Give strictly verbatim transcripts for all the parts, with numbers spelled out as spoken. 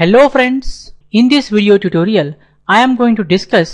Hello friends, in this video tutorial I am going to discuss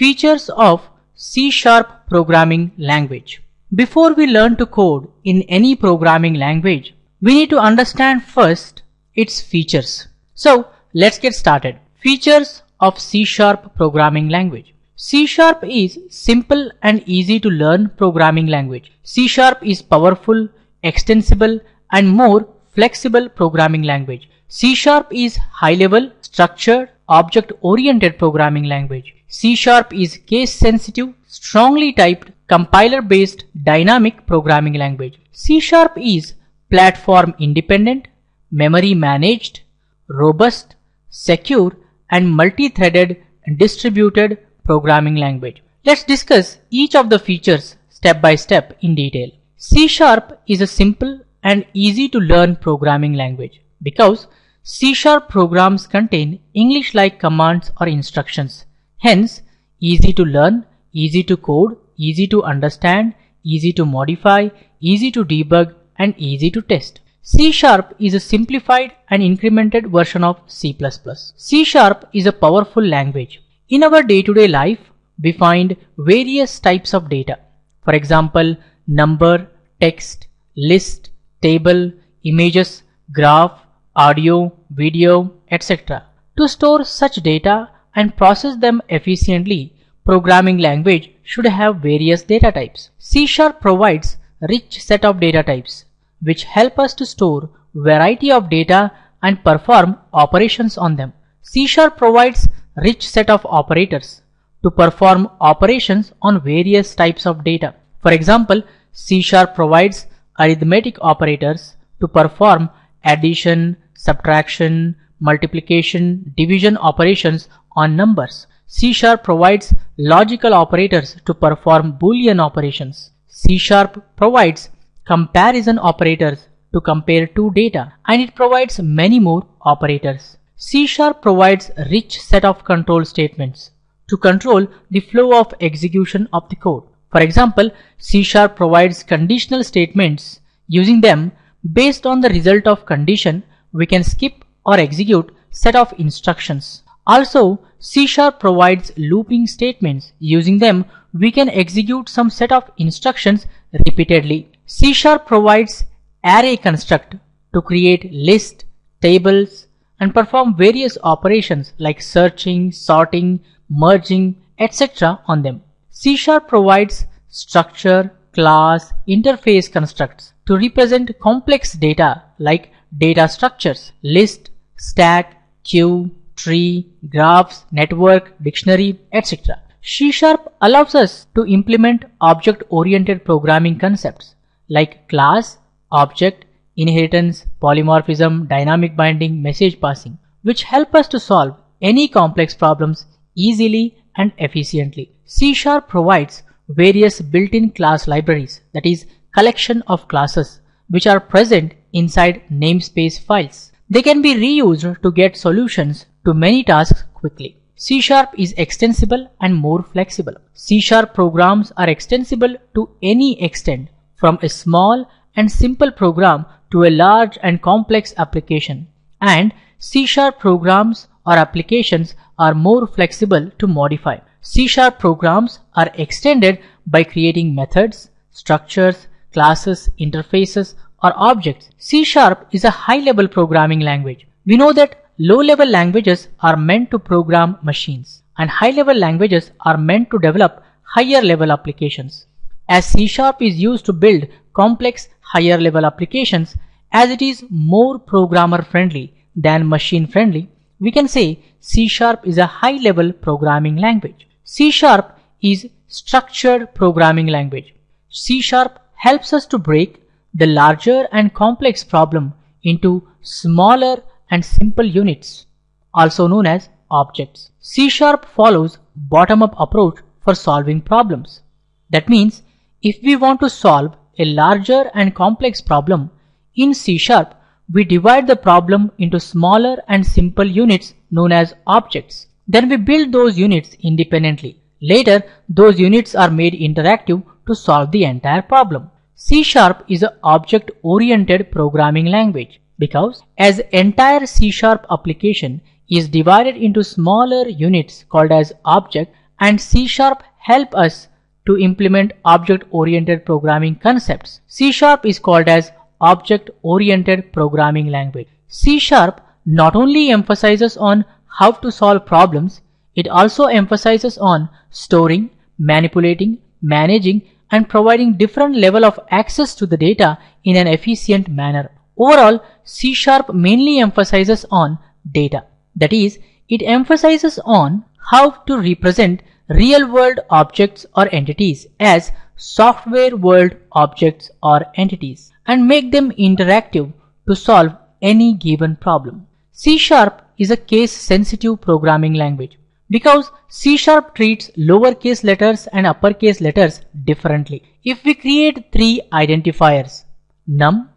features of C sharp programming language. Before we learn to code in any programming language, we need to understand first its features. So let's get started. Features of C sharp programming language. C sharp is simple and easy to learn programming language. C sharp is powerful, extensible and more flexible programming language. C sharp is high-level, structured, object-oriented programming language. C sharp is case-sensitive, strongly typed, compiler-based, dynamic programming language. C sharp is platform-independent, memory-managed, robust, secure, and multi-threaded and distributed programming language. Let's discuss each of the features step by step in detail. C sharp is a simple and easy-to-learn programming language because C sharp programs contain English-like commands or instructions, hence easy to learn, easy to code, easy to understand, easy to modify, easy to debug and easy to test. C sharp is a simplified and incremented version of C plus plus. C sharp is a powerful language. In our day-to-day life, we find various types of data. For example, number, text, list, table, images, graph, audio, video, et cetera. To store such data and process them efficiently, programming language should have various data types. C sharp provides rich set of data types, which help us to store variety of data and perform operations on them. C sharp provides rich set of operators to perform operations on various types of data. For example, C sharp provides arithmetic operators to perform addition, subtraction, multiplication, division operations on numbers. C sharp provides logical operators to perform Boolean operations. C sharp provides comparison operators to compare two data, and it provides many more operators. C sharp provides rich set of control statements to control the flow of execution of the code. For example, C sharp provides conditional statements. Using them, based on the result of condition, we can skip or execute set of instructions. Also, C sharp provides looping statements. Using them, we can execute some set of instructions repeatedly. C sharp provides array construct to create lists, tables, and perform various operations like searching, sorting, merging, et cetera on them. C sharp provides structure, class, interface constructs to represent complex data like data structures, list, stack, queue, tree, graphs, network, dictionary, et cetera. C sharp allows us to implement object-oriented programming concepts like class, object, inheritance, polymorphism, dynamic binding, message passing, which help us to solve any complex problems easily and efficiently. C sharp provides various built-in class libraries, that is, collection of classes which are present inside namespace files. They can be reused to get solutions to many tasks quickly. C sharp is extensible and more flexible. C sharp programs are extensible to any extent, from a small and simple program to a large and complex application. And C sharp programs or applications are more flexible to modify. C sharp programs are extended by creating methods, structures, classes, interfaces, or objects. C sharp is a high-level programming language. We know that low-level languages are meant to program machines, and high-level languages are meant to develop higher-level applications. As C sharp is used to build complex higher-level applications, as it is more programmer-friendly than machine-friendly, we can say C sharp is a high-level programming language. C sharp is structured programming language. C sharp helps us to break the larger and complex problem into smaller and simple units, also known as objects. C sharp follows bottom-up approach for solving problems. That means if we want to solve a larger and complex problem, in C sharp we divide the problem into smaller and simple units known as objects. Then we build those units independently. Later, those units are made interactive to solve the entire problem. C sharp is an object-oriented programming language. because as entire C sharp application is divided into smaller units called as object, and C sharp help us to implement object-oriented programming concepts. C sharp is called as object-oriented programming language. C sharp not only emphasizes on how to solve problems, it also emphasizes on storing, manipulating, managing, and providing different level of access to the data in an efficient manner. Overall, C sharp mainly emphasizes on data. That is, it emphasizes on how to represent real-world objects or entities as software-world objects or entities and make them interactive to solve any given problem. C sharp is a case-sensitive programming language because C sharp treats lowercase letters and uppercase letters differently. If we create three identifiers, num,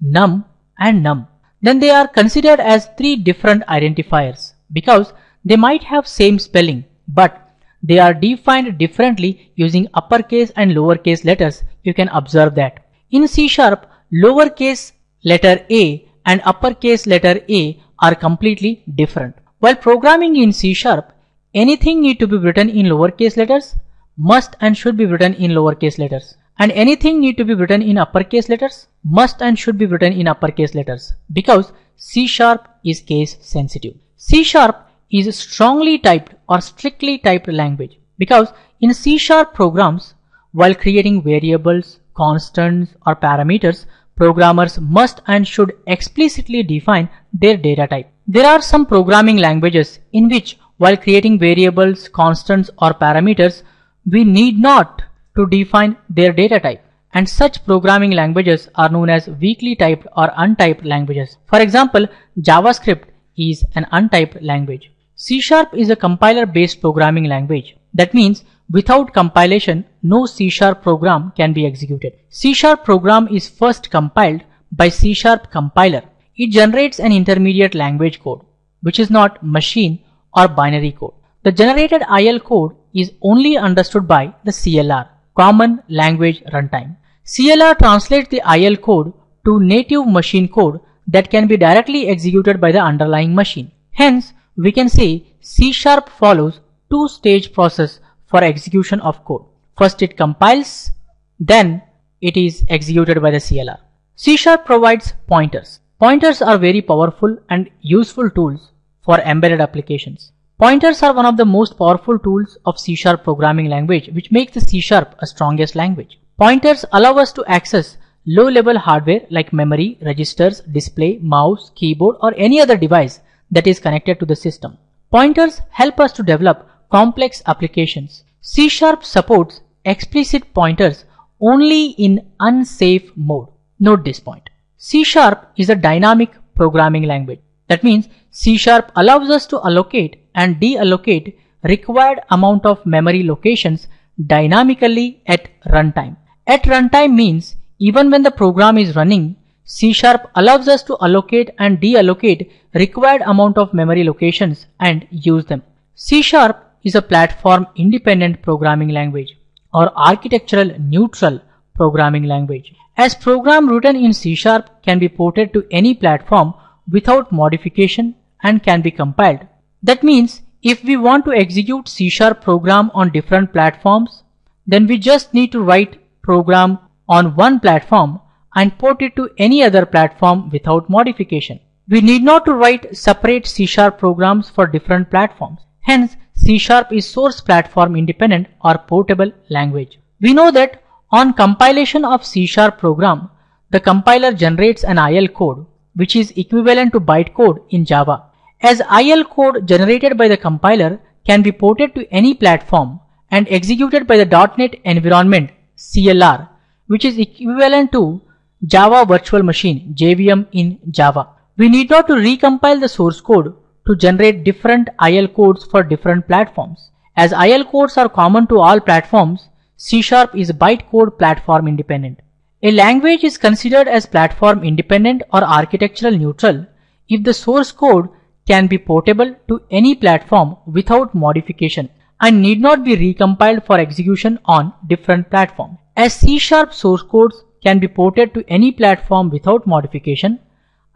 num, and num, then they are considered as three different identifiers because they might have same spelling, but they are defined differently using uppercase and lowercase letters. You can observe that. In C sharp, lowercase letter a and uppercase letter a are completely different. While programming in C sharp, anything need to be written in lowercase letters must and should be written in lowercase letters. And anything need to be written in uppercase letters must and should be written in uppercase letters because C sharp is case sensitive. C sharp is strongly typed or strictly typed language because in C sharp programs, while creating variables, constants or parameters, programmers must and should explicitly define their data type. There are some programming languages in which while creating variables, constants or parameters, we need not to define their data type, and such programming languages are known as weakly typed or untyped languages. For example, JavaScript is an untyped language. C sharp is a compiler-based programming language. That means without compilation, no C sharp program can be executed. C sharp program is first compiled by C sharp compiler. It generates an intermediate language code, which is not machine or binary code. The generated I L code is only understood by the C L R, Common Language Runtime. C L R translates the I L code to native machine code that can be directly executed by the underlying machine. Hence, we can say C sharp follows two-stage process for execution of code. First it compiles, then it is executed by the C L R. C sharp provides pointers. Pointers are very powerful and useful tools for embedded applications. Pointers are one of the most powerful tools of C sharp programming language, which makes the C sharp a strongest language. Pointers allow us to access low-level hardware like memory, registers, display, mouse, keyboard or any other device that is connected to the system. Pointers help us to develop complex applications. C sharp supports explicit pointers only in unsafe mode. Note this point. C sharp is a dynamic programming language. That means C sharp allows us to allocate and deallocate required amount of memory locations dynamically at runtime. At runtime means even when the program is running, C sharp allows us to allocate and deallocate required amount of memory locations and use them. C sharp is a platform-independent programming language or architectural-neutral programming language, as program written in C sharp can be ported to any platform without modification and can be compiled. That means if we want to execute C sharp program on different platforms, then we just need to write program on one platform and port it to any other platform without modification. We need not to write separate C sharp programs for different platforms. Hence, C sharp is source platform independent or portable language. We know that on compilation of C sharp program, the compiler generates an I L code, which is equivalent to bytecode in Java. As I L code generated by the compiler can be ported to any platform and executed by the dot net environment C L R, which is equivalent to Java Virtual Machine J V M in Java. We need not to recompile the source code to generate different I L codes for different platforms. As I L codes are common to all platforms, C sharp is bytecode platform independent. A language is considered as platform independent or architectural neutral if the source code can be portable to any platform without modification and need not be recompiled for execution on different platforms. As C sharp source codes can be ported to any platform without modification,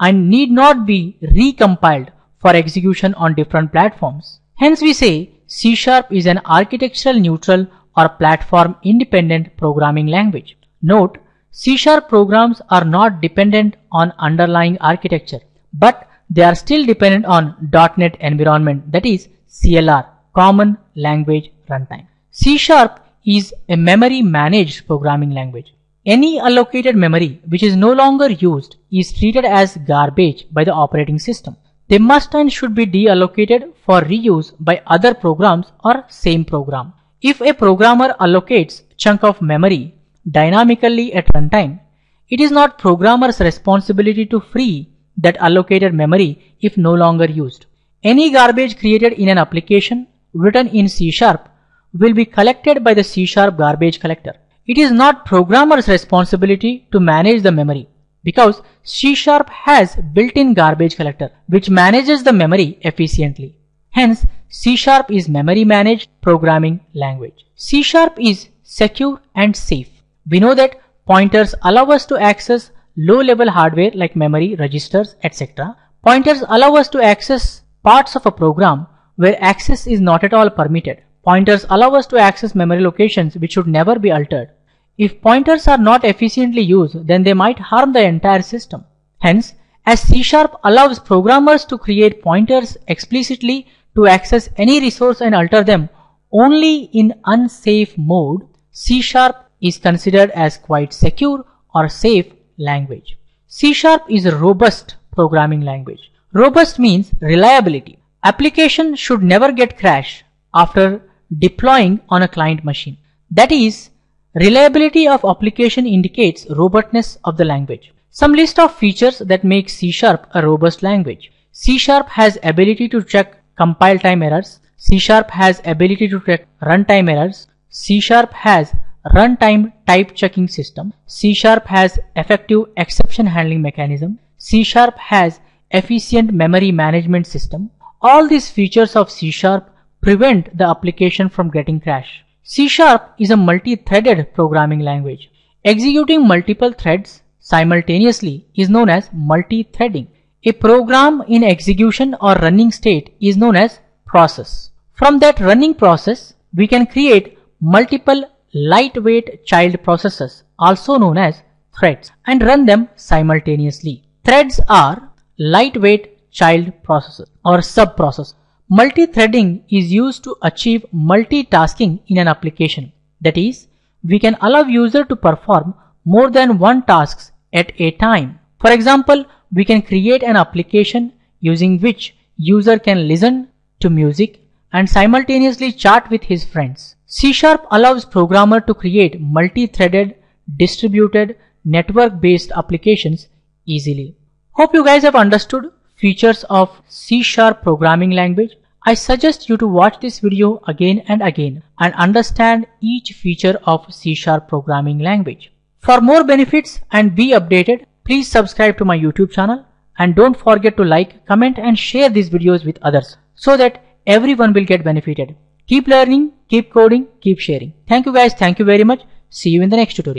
and need not be recompiled for execution on different platforms. Hence we say C sharp is an architectural neutral or platform independent programming language. Note, C sharp programs are not dependent on underlying architecture, but they are still dependent on dot net environment, that is C L R, Common Language Runtime. C sharp is a memory managed programming language. Any allocated memory which is no longer used is treated as garbage by the operating system. They must and should be deallocated for reuse by other programs or same program. If a programmer allocates chunk of memory dynamically at runtime, it is not programmer's responsibility to free that allocated memory if no longer used. Any garbage created in an application written in C sharp will be collected by the C sharp garbage collector. It is not programmer's responsibility to manage the memory because C sharp has built-in garbage collector which manages the memory efficiently. Hence, C sharp is memory managed programming language. C sharp is secure and safe. We know that pointers allow us to access low-level hardware like memory, registers, et cetera. Pointers allow us to access parts of a program where access is not at all permitted. Pointers allow us to access memory locations which should never be altered. If pointers are not efficiently used, then they might harm the entire system. Hence, as C sharp allows programmers to create pointers explicitly to access any resource and alter them only in unsafe mode, C sharp is considered as quite secure or safe language. C sharp is a robust programming language. Robust means reliability. Application should never get crashed after deploying on a client machine. That is, reliability of application indicates robustness of the language. Some list of features that make C sharp a robust language. C sharp has ability to check compile time errors. C sharp has ability to check runtime errors. C sharp has runtime type checking system. C sharp has effective exception handling mechanism. C sharp has efficient memory management system. All these features of C sharp prevent the application from getting crashed. C sharp is a multi-threaded programming language. Executing multiple threads simultaneously is known as multi-threading. A program in execution or running state is known as process. From that running process, we can create multiple lightweight child processes, also known as threads, and run them simultaneously. Threads are lightweight child processes or sub-processes. Multi-threading is used to achieve multitasking in an application. That is, we can allow user to perform more than one task at a time. For example, we can create an application using which user can listen to music and simultaneously chat with his friends. C sharp allows programmer to create multi-threaded, distributed, network-based applications easily. Hope you guys have understood features of C sharp programming language. I suggest you to watch this video again and again and understand each feature of C sharp programming language. For more benefits and be updated, please subscribe to my YouTube channel and don't forget to like, comment and share these videos with others so that everyone will get benefited. Keep learning, keep coding, keep sharing. Thank you guys. Thank you very much. See you in the next tutorial.